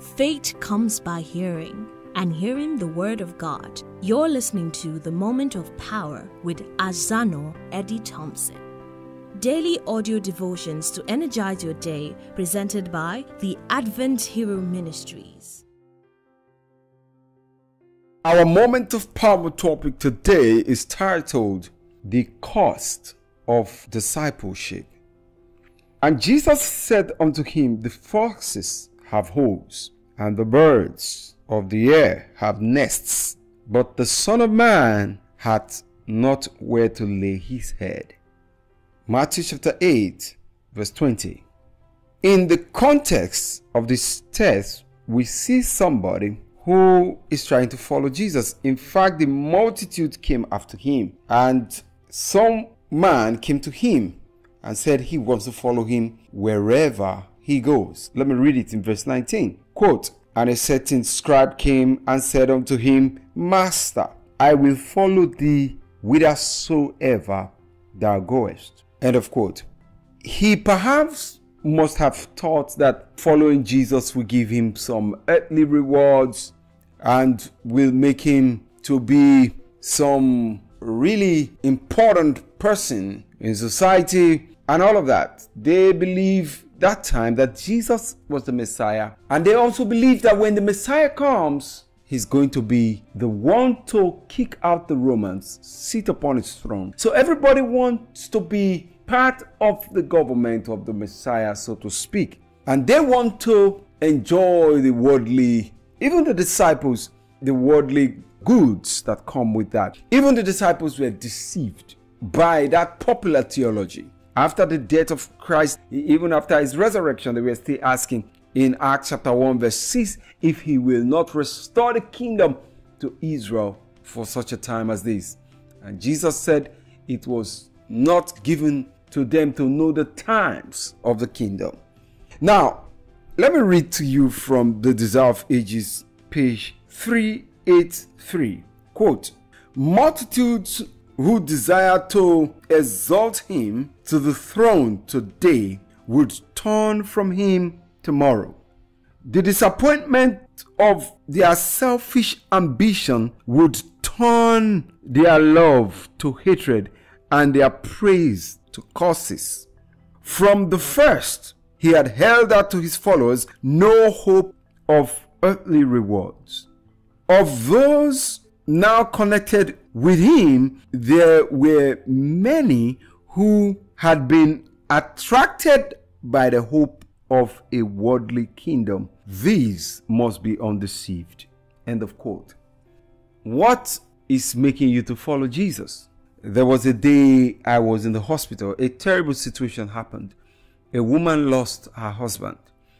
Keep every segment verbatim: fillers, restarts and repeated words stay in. Faith comes by hearing, and hearing the Word of God. You're listening to The Moment of Power with Azanor Eddie Thompson. Daily audio devotions to energize your day, presented by the Advent Hero Ministries. Our Moment of Power topic today is titled, The Cost of Discipleship. And Jesus said unto him, The foxes have holes, and the birds of the air have nests, but the Son of Man hath not where to lay his head. Matthew chapter eight, verse twenty. In the context of this text, we see somebody who is trying to follow Jesus. In fact, the multitude came after him, and some man came to him and said he wants to follow him wherever he goes. Let me read it in verse nineteen. Quote, And a certain scribe came and said unto him, Master, I will follow thee whithersoever thou goest. End of quote. He perhaps must have thought that following Jesus will give him some earthly rewards and will make him to be some really important person in society and all of that. They believe that time that Jesus was the Messiah, and they also believe that when the Messiah comes, he's going to be the one to kick out the Romans, sit upon his throne. So everybody wants to be part of the government of the Messiah, so to speak. And they want to enjoy the worldly, even the disciples, the worldly goods that come with that. Even the disciples were deceived by that popular theology. After the death of Christ, even after his resurrection, they were still asking in Acts chapter one verse six, if he will not restore the kingdom to Israel for such a time as this. And Jesus said it was not given to them to know the times of the kingdom. Now, let me read to you from The Desire of Ages, page three eighty-three. Quote, Multitudes who desire to exalt him to the throne today would turn from him tomorrow. The disappointment of their selfish ambition would turn their love to hatred and their praise to curses. From the first, he had held out to his followers no hope of earthly rewards. Of those now connected with him, there were many who had been attracted by the hope of a worldly kingdom. These must be undeceived. End of quote. What is making you to follow Jesus? There was a day I was in the hospital. A terrible situation happened. A woman lost her husband.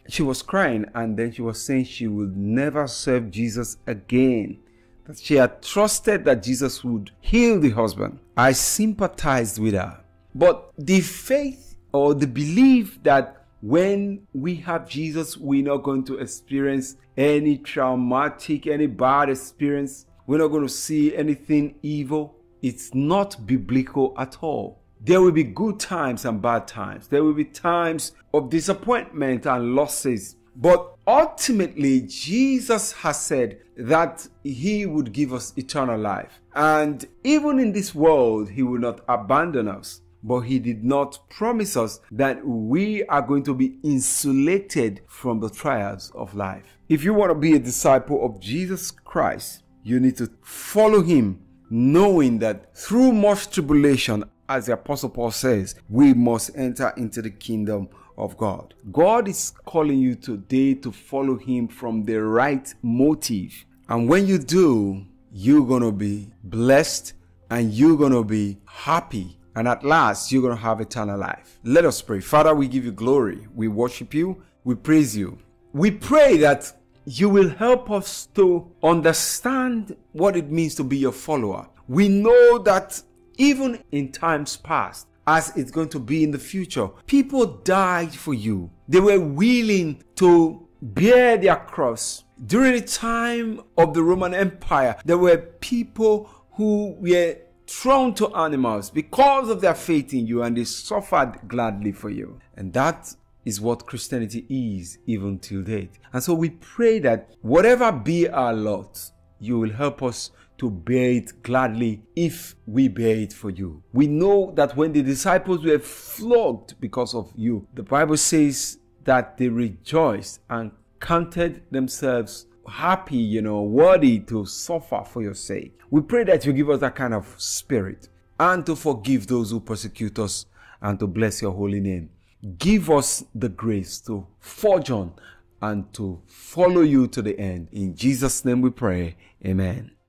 She was crying, and then she was saying she would never serve Jesus again. That she had trusted that Jesus would heal the husband. I sympathized with her. But the faith or the belief that when we have Jesus, we're not going to experience any traumatic, any bad experience. We're not going to see anything evil. It's not biblical at all. There will be good times and bad times. There will be times of disappointment and losses. But ultimately, Jesus has said that he would give us eternal life. And even in this world, he will not abandon us. But he did not promise us that we are going to be insulated from the trials of life. If you want to be a disciple of Jesus Christ, you need to follow him, knowing that through much tribulation, as the Apostle Paul says, we must enter into the kingdom of God. God is calling you today to follow him from the right motive. And when you do, you're going to be blessed and you're going to be happy. And at last, you're going to have eternal life. Let us pray. Father, we give you glory. We worship you. We praise you. We pray that you will help us to understand what it means to be your follower. We know that even in times past, as it's going to be in the future, people died for you. They were willing to bear their cross. During the time of the Roman Empire, there were people who were thrown to animals because of their faith in you, and they suffered gladly for you. And that is what Christianity is even till date. And so we pray that whatever be our lot, you will help us to bear it gladly if we bear it for you. We know that when the disciples were flogged because of you, the Bible says that they rejoiced and counted themselves happy, you know, worthy to suffer for your sake. We pray that you give us that kind of spirit, and to forgive those who persecute us, and to bless your holy name. Give us the grace to forge on and to follow you to the end. In Jesus' name we pray. Amen.